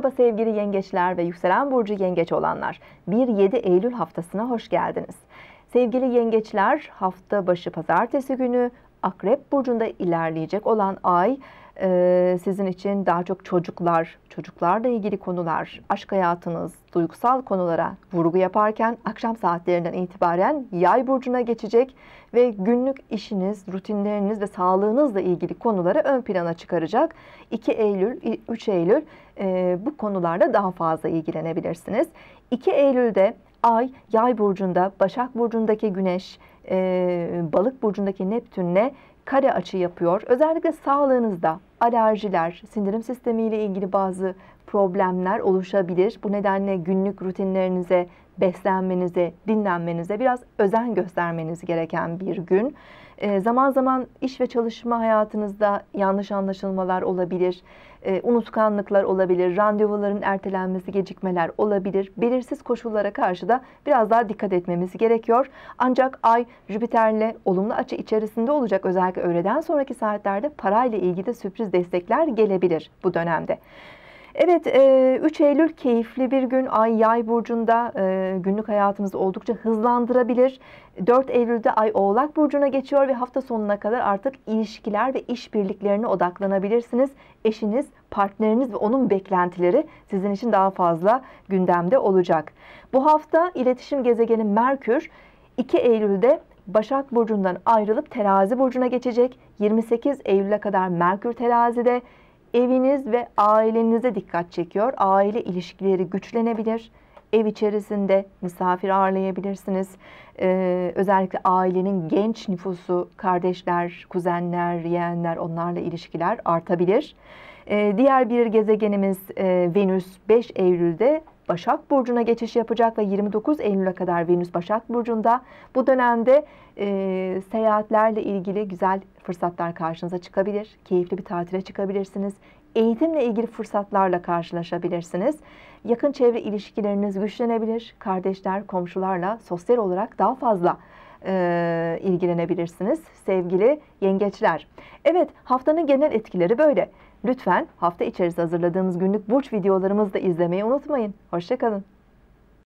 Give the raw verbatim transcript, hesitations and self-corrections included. Merhaba sevgili yengeçler ve yükselen burcu yengeç olanlar, bir yedi Eylül haftasına hoş geldiniz. Sevgili yengeçler, hafta başı pazartesi günü Akrep burcunda ilerleyecek olan ay e, sizin için daha çok çocuklar, çocuklarla ilgili konular, aşk hayatınız, duygusal konulara vurgu yaparken akşam saatlerinden itibaren Yay burcuna geçecek ve günlük işiniz, rutinleriniz ve sağlığınızla ilgili konuları ön plana çıkaracak. iki Eylül, üç Eylül e, bu konularla daha fazla ilgilenebilirsiniz. iki Eylül'de Ay, Yay burcunda, Başak burcundaki Güneş, e, Balık burcundaki Neptün'le kare açı yapıyor. Özellikle sağlığınızda alerjiler, sindirim sistemiyle ilgili bazı problemler oluşabilir. Bu nedenle günlük rutinlerinize, beslenmenize, dinlenmenize biraz özen göstermeniz gereken bir gün. E, zaman zaman iş ve çalışma hayatınızda yanlış anlaşılmalar olabilir, e, unutkanlıklar olabilir, randevuların ertelenmesi, gecikmeler olabilir. Belirsiz koşullara karşı da biraz daha dikkat etmemiz gerekiyor. Ancak Ay Jüpiter'le olumlu açı içerisinde olacak. Özellikle öğleden sonraki saatlerde parayla ilgili de sürpriz destekler gelebilir bu dönemde. Evet, üç Eylül keyifli bir gün. Ay Yay burcunda günlük hayatımızı oldukça hızlandırabilir. dört Eylül'de Ay Oğlak burcuna geçiyor ve hafta sonuna kadar artık ilişkiler ve işbirliklerine odaklanabilirsiniz. Eşiniz, partneriniz ve onun beklentileri sizin için daha fazla gündemde olacak. Bu hafta iletişim gezegeni Merkür iki Eylül'de Başak burcundan ayrılıp Terazi burcuna geçecek. yirmi sekiz Eylül'e kadar Merkür Terazi'de. Eviniz ve ailenize dikkat çekiyor. Aile ilişkileri güçlenebilir. Ev içerisinde misafir ağırlayabilirsiniz. Ee, özellikle ailenin genç nüfusu, kardeşler, kuzenler, yeğenler, onlarla ilişkiler artabilir. Ee, diğer bir gezegenimiz e, Venüs beş Eylül'de Başak burcuna geçiş yapacak ve yirmi dokuz Eylül'e kadar Venüs Başak burcunda. Bu dönemde e, seyahatlerle ilgili güzel fırsatlar karşınıza çıkabilir. Keyifli bir tatile çıkabilirsiniz. Eğitimle ilgili fırsatlarla karşılaşabilirsiniz. Yakın çevre ilişkileriniz güçlenebilir. Kardeşler, komşularla sosyal olarak daha fazla e, ilgilenebilirsiniz sevgili yengeçler. Evet, haftanın genel etkileri böyle. Lütfen hafta içerisinde hazırladığımız günlük burç videolarımızı da izlemeyi unutmayın. Hoşça kalın.